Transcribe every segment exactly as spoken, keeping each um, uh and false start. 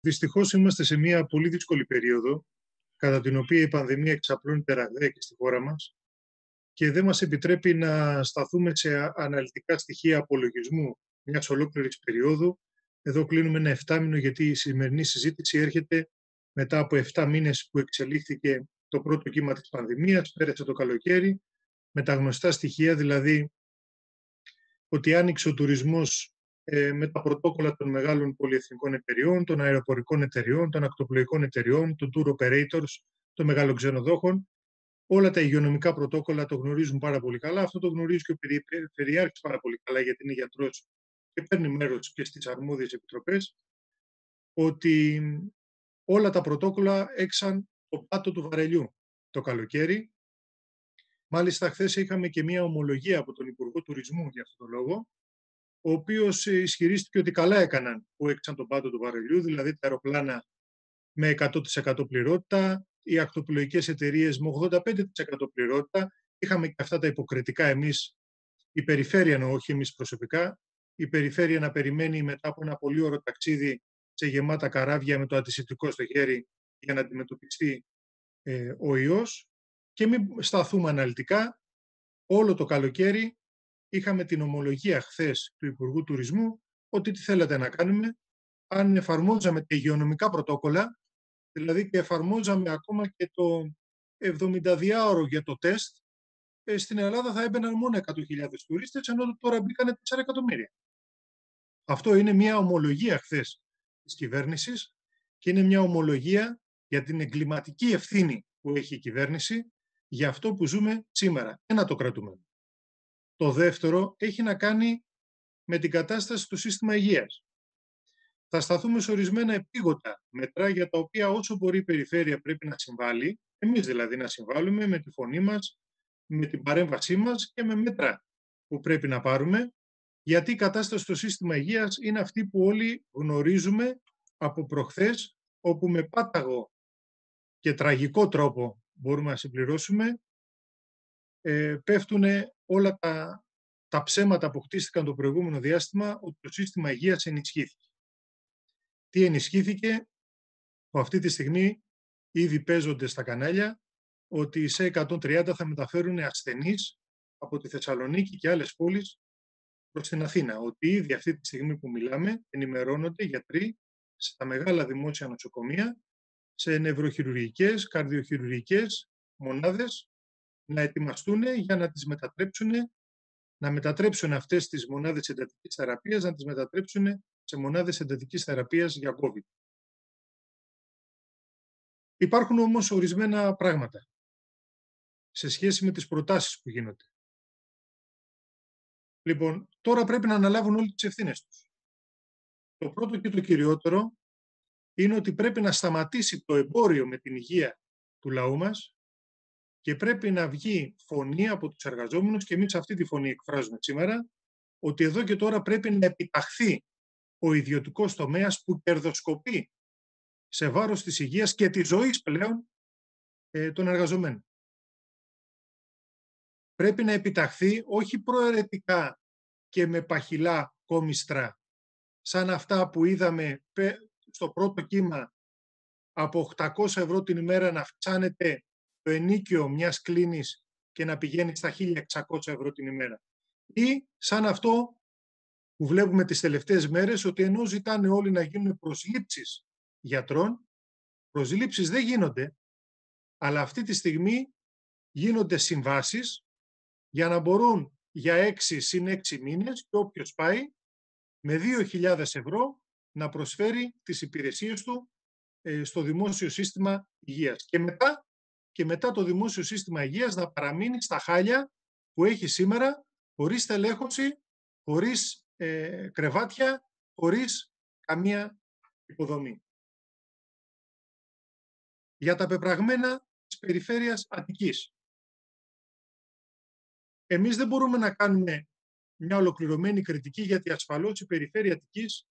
Δυστυχώς είμαστε σε μια πολύ δύσκολη περίοδο, κατά την οποία η πανδημία εξαπλώνεται ραγδαία και στη χώρα μας και δεν μας επιτρέπει να σταθούμε σε αναλυτικά στοιχεία απολογισμού μιας ολόκληρης περίοδου. Εδώ κλείνουμε ένα εφτάμινο, γιατί η σημερινή συζήτηση έρχεται μετά από εφτά μήνες που εξελίχθηκε το πρώτο κύμα της πανδημίας, πέρασε το καλοκαίρι, με τα γνωστά στοιχεία, δηλαδή ότι άνοιξε ο τουρισμός ε, με τα πρωτόκολλα των μεγάλων πολυεθνικών εταιριών, των αεροπορικών εταιριών, των ακτοπλοϊκών εταιριών, των tour operators, των μεγάλων ξενοδόχων. Όλα τα υγειονομικά πρωτόκολλα το γνωρίζουν πάρα πολύ καλά. Αυτό το γνωρίζει και ο Περιφερειάρχης πάρα πολύ καλά, γιατί είναι γιατρός και παίρνει μέρος και στις αρμόδιες επιτροπές. Ότι όλα τα πρωτόκολλα έξαν το πάτο του βαρελιού το καλοκαίρι. Μάλιστα, χθες είχαμε και μία ομολογία από τον Υπουργό Τουρισμού για αυτόν τον λόγο, ο οποίος ισχυρίστηκε ότι καλά έκαναν που έξαν τον πάτο του βαρελιού, δηλαδή τα αεροπλάνα με εκατό τοις εκατό πληρότητα, οι ακτοπλοϊκές εταιρείες με ογδόντα πέντε τοις εκατό πληρότητα. Είχαμε και αυτά τα υποκριτικά εμείς, η Περιφέρεια, όχι εμείς προσωπικά, η Περιφέρεια να περιμένει μετά από ένα πολύ ωραίο ταξίδι σε γεμάτα καράβια με το αντισηπτικό στο χέρι για να αντιμετωπιστεί ε, ο ιός. Και μην σταθούμε αναλυτικά, όλο το καλοκαίρι είχαμε την ομολογία χθες του Υπουργού Τουρισμού ότι τι θέλατε να κάνουμε αν εφαρμόζαμε τα υγειονομικά πρωτόκολλα, δηλαδή και εφαρμόζαμε ακόμα και το εβδομηνταδιάωρο για το τεστ, ε, στην Ελλάδα θα έμπαιναν μόνο εκατό χιλιάδες τουρίστες, ενώ τώρα μπήκανε τέσσερα εκατομμύρια. Αυτό είναι μια ομολογία χθες της κυβέρνησης και είναι μια ομολογία για την εγκληματική ευθύνη που έχει η κυβέρνηση για αυτό που ζούμε σήμερα. Ένα το κρατούμενο. Το δεύτερο έχει να κάνει με την κατάσταση του σύστημα υγείας. Θα σταθούμε σε ορισμένα επίγοντα μέτρα για τα οποία όσο μπορεί η Περιφέρεια πρέπει να συμβάλλει, εμείς δηλαδή να συμβάλλουμε με τη φωνή μας, με την παρέμβασή μας και με μέτρα που πρέπει να πάρουμε, γιατί η κατάσταση στο σύστημα υγείας είναι αυτή που όλοι γνωρίζουμε από προχθές, όπου με πάταγο και τραγικό τρόπο μπορούμε να συμπληρώσουμε, ε, πέφτουν όλα τα, τα ψέματα που χτίστηκαν το προηγούμενο διάστημα ότι το σύστημα υγείας ενισχύθηκε. Τι ενισχύθηκε, που αυτή τη στιγμή ήδη παίζονται στα κανάλια, ότι σε εκατόν τριάντα θα μεταφέρουν ασθενείς από τη Θεσσαλονίκη και άλλες πόλεις προς την Αθήνα. Ότι ήδη αυτή τη στιγμή που μιλάμε ενημερώνονται γιατροί στα μεγάλα δημόσια νοσοκομεία, σε νευροχειρουργικές, καρδιοχειρουργικές μονάδες, να ετοιμαστούν για να τις μετατρέψουν, να μετατρέψουν αυτές τις μονάδες εντατικής θεραπείας, να τις μετατρέψουν σε μονάδες εντατικής θεραπείας για COVID. Υπάρχουν όμως ορισμένα πράγματα σε σχέση με τις προτάσεις που γίνονται. Λοιπόν, τώρα πρέπει να αναλάβουν όλοι τις ευθύνες τους. Το πρώτο και το κυριότερο είναι ότι πρέπει να σταματήσει το εμπόριο με την υγεία του λαού μας και πρέπει να βγει φωνή από τους εργαζόμενους, και εμείς αυτή τη φωνή εκφράζουμε σήμερα, ότι εδώ και τώρα πρέπει να επιταχθεί ο ιδιωτικός τομέας που κερδοσκοπεί σε βάρος της υγείας και της ζωής πλέον ε, των εργαζομένων. Πρέπει να επιταχθεί όχι προαιρετικά και με παχυλά κόμιστρα, σαν αυτά που είδαμε στο πρώτο κύμα, από οκτακόσια ευρώ την ημέρα να αυξάνεται το ενίκιο μιας κλίνης και να πηγαίνει στα χίλια εξακόσια ευρώ την ημέρα. Ή σαν αυτό που βλέπουμε τις τελευταίες μέρες, ότι ενώ ζητάνε όλοι να γίνουν προσλήψεις γιατρών, προσλήψεις δεν γίνονται, αλλά αυτή τη στιγμή γίνονται συμβάσεις για να μπορούν για έξι συν έξι μήνες και όποιος πάει με δύο χιλιάδες ευρώ να προσφέρει τις υπηρεσίες του ε, στο δημόσιο σύστημα υγείας. Και μετά, και μετά το δημόσιο σύστημα υγείας να παραμείνει στα χάλια που έχει σήμερα, χωρίς τελέχωση, χωρίς ε, κρεβάτια, χωρίς καμία υποδομή. Για τα πεπραγμένα της Περιφέρειας Αττικής. Εμείς δεν μπορούμε να κάνουμε μια ολοκληρωμένη κριτική, γιατί ασφαλώς η Περιφέρεια Αττικής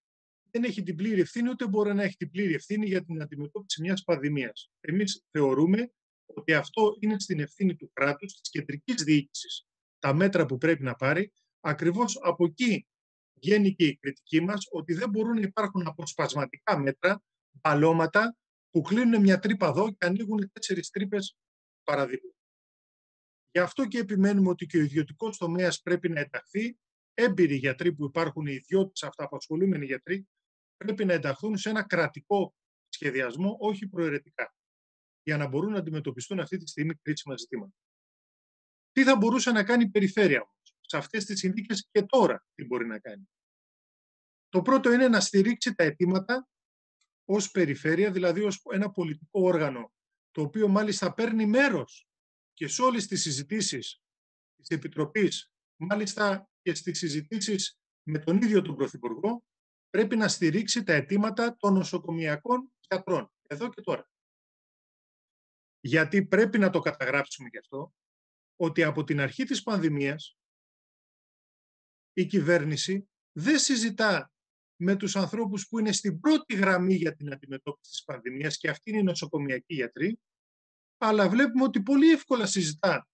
δεν έχει την πλήρη ευθύνη, ούτε μπορεί να έχει την πλήρη ευθύνη για την αντιμετώπιση μιας πανδημίας. Εμείς θεωρούμε ότι αυτό είναι στην ευθύνη του κράτους, της κεντρικής διοίκησης, τα μέτρα που πρέπει να πάρει. Ακριβώς από εκεί βγαίνει και η κριτική μας, ότι δεν μπορούν να υπάρχουν αποσπασματικά μέτρα, παλώματα που κλείνουν μια τρύπα εδώ και ανοίγουν τέσσερις τρύπες παραδίπλα. Γι' αυτό και επιμένουμε ότι και ο ιδιωτικός τομέας πρέπει να ενταχθεί. Έμπειροι γιατροί που υπάρχουν, οι ιδιώτες αυτοαπασχολούμενοι γιατροί, πρέπει να ενταχθούν σε ένα κρατικό σχεδιασμό, όχι προαιρετικά, για να μπορούν να αντιμετωπιστούν αυτή τη στιγμή κρίσιμα ζητήματα. Τι θα μπορούσε να κάνει η περιφέρεια όμως σε αυτές τις συνθήκες και τώρα, τι μπορεί να κάνει? Το πρώτο είναι να στηρίξει τα αιτήματα ως περιφέρεια, δηλαδή ως ένα πολιτικό όργανο, το οποίο μάλιστα παίρνει μέρος και σε όλες τις συζητήσεις της Επιτροπής, μάλιστα και στις συζητήσεις με τον ίδιο τον Πρωθυπουργό, πρέπει να στηρίξει τα αιτήματα των νοσοκομιακών γιατρών, εδώ και τώρα. Γιατί πρέπει να το καταγράψουμε γι' αυτό, ότι από την αρχή της πανδημίας η κυβέρνηση δεν συζητά με τους ανθρώπους που είναι στην πρώτη γραμμή για την αντιμετώπιση της πανδημίας, και αυτοί είναι οι νοσοκομιακοί γιατροί, αλλά βλέπουμε ότι πολύ εύκολα συζητά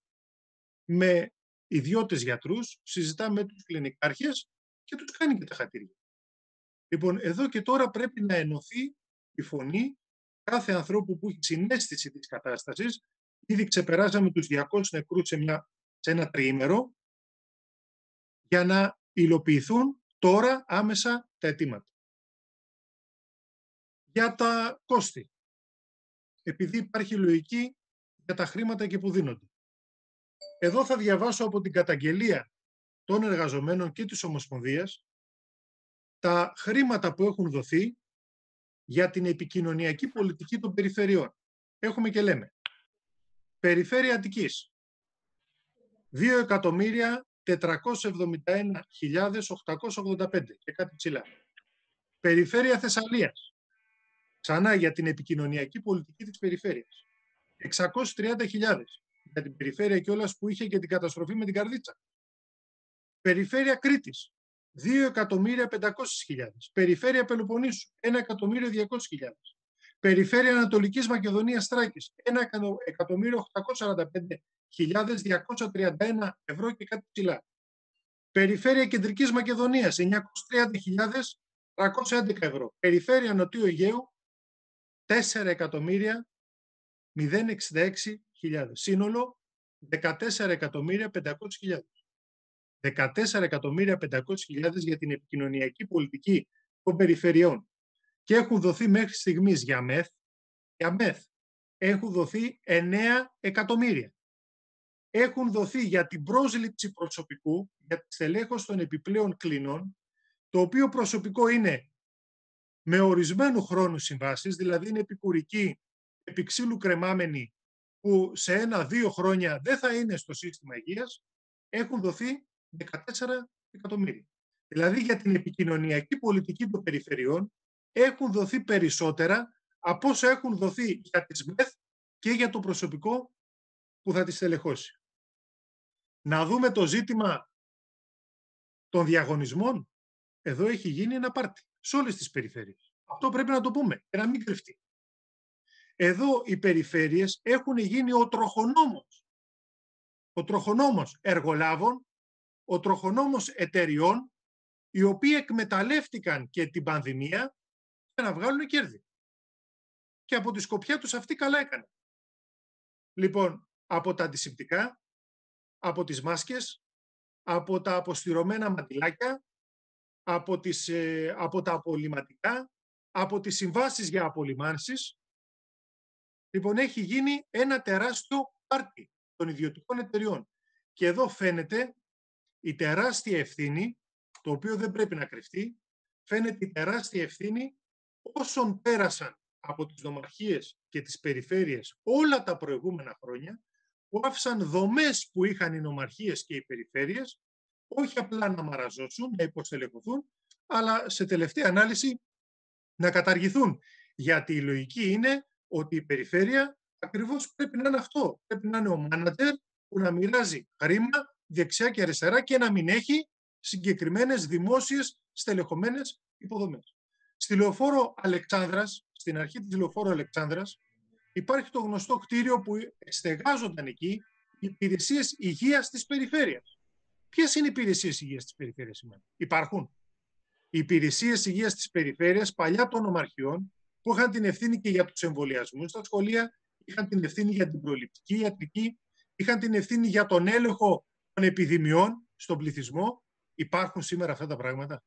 με ιδιώτες γιατρούς, συζητά με τους κλινικάρχες και τους κάνει και τα χατήρια. Λοιπόν, εδώ και τώρα πρέπει να ενωθεί η φωνή κάθε ανθρώπου που έχει συναίσθηση της κατάστασης. Ήδη ξεπεράσαμε τους διακόσιους νεκρούς σε, μια, σε ένα τριήμερο, για να υλοποιηθούν τώρα άμεσα τα αιτήματα. Για τα κόστη, επειδή υπάρχει λογική για τα χρήματα και που δίνονται. Εδώ θα διαβάσω από την καταγγελία των εργαζομένων και της Ομοσπονδίας τα χρήματα που έχουν δοθεί για την επικοινωνιακή πολιτική των περιφερειών. Έχουμε και λέμε. Περιφέρεια Αττικής, δύο εκατομμύρια τετρακόσιες εβδομήντα ένα χιλιάδες οκτακόσιες ογδόντα πέντε και κάτι ψηλά. Περιφέρεια Θεσσαλίας, ξανά για την επικοινωνιακή πολιτική της περιφέρειας, εξακόσιες τριάντα χιλιάδες για την περιφέρεια κιόλας που είχε και την καταστροφή με την Καρδίτσα. Περιφέρεια Κρήτης, δύο εκατομμύρια πεντακόσιες χιλιάδες. Περιφέρεια Πελοποννήσου, ένα εκατομμύριο διακόσιες χιλιάδες. Περιφέρεια Ανατολικής Μακεδονίας Θράκης, ένα εκατομμύριο οκτακόσιες σαράντα πέντε χιλιάδες διακόσια τριάντα ένα ευρώ και κάτι ψηλά. Περιφέρεια Κεντρικής Μακεδονίας, εννιακόσιες τριάντα χιλιάδες τριακόσια έντεκα ευρώ. Περιφέρεια Νοτιού Αιγαίου, τέσσερα εκατομμύρια εξήντα έξι χιλιάδες. Σύνολο, δεκατέσσερα εκατομμύρια πεντακόσιες χιλιάδες. δεκατέσσερα εκατομμύρια πεντακόσιες χιλιάδες για την επικοινωνιακή πολιτική των περιφερειών. Και έχουν δοθεί μέχρι στιγμής για ΜΕΘ, για ΜΕΘ έχουν δοθεί εννέα εκατομμύρια. Έχουν δοθεί για την πρόσληψη προσωπικού, για τη στελέχωση των επιπλέον κλινών, το οποίο προσωπικό είναι με ορισμένου χρόνου συμβάσεις, δηλαδή είναι επικουρικοί, επιξύλου κρεμάμενοι, που σε ένα-δύο χρόνια δεν θα είναι στο σύστημα υγείας. Έχουν δοθεί δεκατέσσερα εκατομμύρια. Δηλαδή για την επικοινωνιακή πολιτική των περιφερειών έχουν δοθεί περισσότερα από όσα έχουν δοθεί για τις ΜΕΘ και για το προσωπικό που θα τις στελεχώσει. Να δούμε το ζήτημα των διαγωνισμών. Εδώ έχει γίνει ένα πάρτι σε όλες τις περιφέρειες. Αυτό πρέπει να το πούμε και να μην κρυφτεί. Εδώ οι περιφέρειες έχουν γίνει ο τροχονόμος. Ο τροχονόμος εργολάβων, ο τροχονόμος εταιριών, οι οποίοι εκμεταλλεύτηκαν και την πανδημία για να βγάλουν κέρδη. Και από τη σκοπιά τους αυτοί καλά έκαναν. Λοιπόν, από τα αντισηπτικά, από τις μάσκες, από τα αποστηρωμένα μαντιλάκια, από, τις, από τα απολυματικά, από τις συμβάσεις για απολυμάνσεις. Λοιπόν, έχει γίνει ένα τεράστιο πάρτι των ιδιωτικών εταιριών. Και εδώ φαίνεται η τεράστια ευθύνη, το οποίο δεν πρέπει να κρυφτεί, φαίνεται η τεράστια ευθύνη όσων πέρασαν από τις νομαρχίες και τις περιφέρειες όλα τα προηγούμενα χρόνια, που άφησαν δομές που είχαν οι νομαρχίες και οι περιφέρειες, όχι απλά να μαραζώσουν, να υποστελεχωθούν, αλλά σε τελευταία ανάλυση να καταργηθούν. Γιατί η λογική είναι ότι η περιφέρεια ακριβώς πρέπει να είναι αυτό. Πρέπει να είναι ο μάνατζερ που να μοιράζει χρήμα δεξιά και αριστερά και να μην έχει συγκεκριμένες δημόσιες στελεχωμένες υποδομές. Στη Λεωφόρο Αλεξάνδρας, στην αρχή της Λεωφόρου Αλεξάνδρας, υπάρχει το γνωστό κτίριο που στεγάζονταν εκεί οι υπηρεσίες υγείας της περιφέρειας. Ποιες είναι οι υπηρεσίες υγείας της περιφέρειας σήμερα? Υπάρχουν. Οι υπηρεσίες υγείας της περιφέρειας παλιά των νομαρχιών που είχαν την ευθύνη και για τους εμβολιασμούς στα σχολεία, είχαν την ευθύνη για την προληπτική ιατρική, είχαν την ευθύνη για τον έλεγχο των επιδημιών στον πληθυσμό. Υπάρχουν σήμερα αυτά τα πράγματα.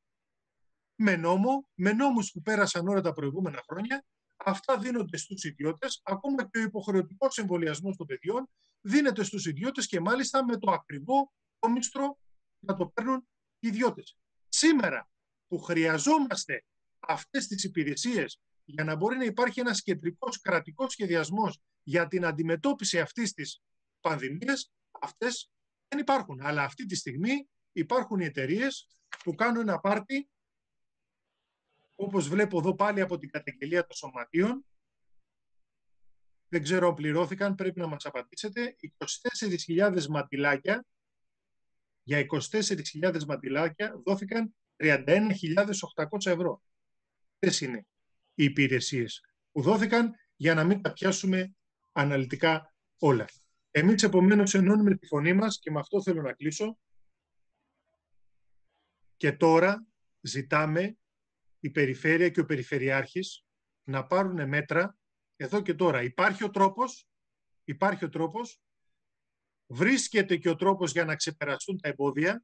Με νόμο, με νόμους που πέρασαν όλα τα προηγούμενα χρόνια, αυτά δίνονται στους ιδιώτες, ακόμα και ο υποχρεωτικός εμβολιασμός των παιδιών δίνεται στους ιδιώτες και μάλιστα με το ακριβό κόμιστρο να το παίρνουν οι ιδιώτες. Σήμερα που χρειαζόμαστε αυτές τις υπηρεσίες για να μπορεί να υπάρχει ένας κεντρικός κρατικός σχεδιασμός για την αντιμετώπιση αυτής της πανδημίας, αυτές δεν υπάρχουν. Αλλά αυτή τη στιγμή υπάρχουν οι εταιρείες που κάνουν ένα πάρτι, όπως βλέπω εδώ πάλι από την καταγγελία των σωματείων. Δεν ξέρω αν πληρώθηκαν, πρέπει να μας απαντήσετε. είκοσι τέσσερις χιλιάδες ματιλάκια, για είκοσι τέσσερις χιλιάδες ματιλάκια δόθηκαν τριάντα ένα χιλιάδες οκτακόσια ευρώ. Αυτές είναι οι υπηρεσίες που δόθηκαν για να μην τα πιάσουμε αναλυτικά όλα. Εμείς επομένως ενώνουμε τη φωνή μας και με αυτό θέλω να κλείσω. Και τώρα ζητάμε η Περιφέρεια και ο Περιφερειάρχης να πάρουν μέτρα εδώ και τώρα. Υπάρχει ο τρόπος, υπάρχει ο τρόπος, βρίσκεται και ο τρόπος για να ξεπεραστούν τα εμπόδια.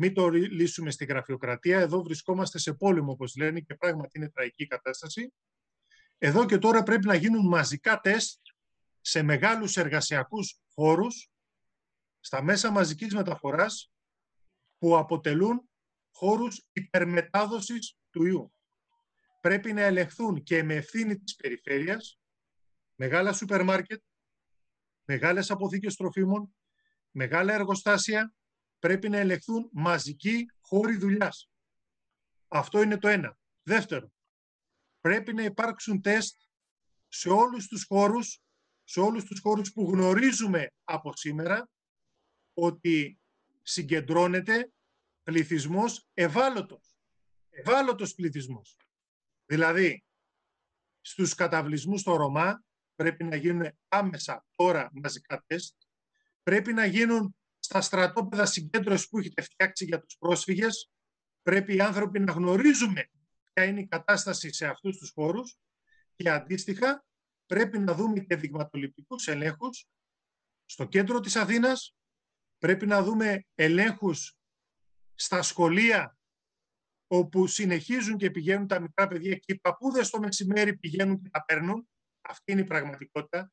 Μην το λύσουμε στη γραφειοκρατία. Εδώ βρισκόμαστε σε πόλεμο, όπως λένε, και πράγματι είναι τραγική κατάσταση. Εδώ και τώρα πρέπει να γίνουν μαζικά τεστ σε μεγάλους εργασιακούς χώρους, στα μέσα μαζικής μεταφοράς, που αποτελούν χώρους υπερμετάδοσης του ιού. Πρέπει να ελεγχθούν και με ευθύνη της περιφέρειας μεγάλα σούπερ μάρκετ, μεγάλες αποθήκες τροφίμων, μεγάλα εργοστάσια. Πρέπει να ελεγχθούν μαζικοί χώροι δουλειάς. Αυτό είναι το ένα. Δεύτερο, πρέπει να υπάρξουν τεστ σε όλους τους χώρους, σε όλους τους χώρους που γνωρίζουμε από σήμερα ότι συγκεντρώνεται πληθυσμός ευάλωτος. Ευάλωτος πληθυσμός. Δηλαδή, στους καταβλισμούς στο Ρωμά πρέπει να γίνουν άμεσα τώρα μαζικά τεστ. Πρέπει να γίνουν στα στρατόπεδα συγκέντρωση που έχετε φτιάξει για τους πρόσφυγες. Πρέπει οι άνθρωποι να γνωρίζουμε ποια είναι η κατάσταση σε αυτούς τους χώρους και αντίστοιχα πρέπει να δούμε και δειγματοληπτικούς ελέγχους στο κέντρο της Αθήνας. Πρέπει να δούμε ελέγχους στα σχολεία όπου συνεχίζουν και πηγαίνουν τα μικρά παιδιά και οι παππούδες το μεσημέρι πηγαίνουν και τα παίρνουν. Αυτή είναι η πραγματικότητα.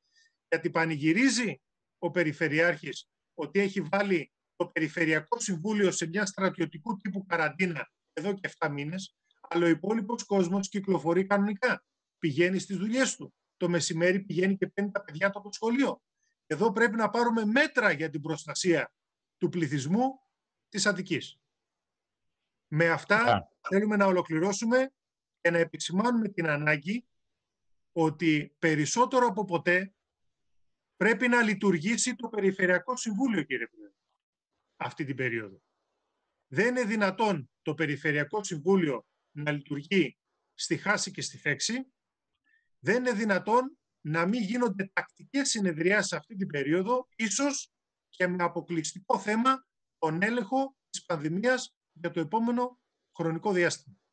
Γιατί πανηγυρίζει ο Περιφερειάρχης ότι έχει βάλει το Περιφερειακό Συμβούλιο σε μια στρατιωτικού τύπου καραντίνα εδώ και επτά μήνες, αλλά ο υπόλοιπος κόσμος κυκλοφορεί κανονικά. Πηγαίνει στις δουλειές του. Το μεσημέρι πηγαίνει και παίρνει τα παιδιά του από το σχολείο. Εδώ πρέπει να πάρουμε μέτρα για την προστασία του πληθυσμού της Αττικής. Με αυτά θέλουμε να ολοκληρώσουμε και να επισημάνουμε την ανάγκη ότι περισσότερο από ποτέ πρέπει να λειτουργήσει το Περιφερειακό Συμβούλιο, κύριε Πρόεδρε, αυτή την περίοδο. Δεν είναι δυνατόν το Περιφερειακό Συμβούλιο να λειτουργεί στη χάση και στη φέξη. Δεν είναι δυνατόν να μην γίνονται τακτικές συνεδριάσεις αυτή την περίοδο, ίσως και με αποκλειστικό θέμα τον έλεγχο της πανδημίας για το επόμενο χρονικό διάστημα.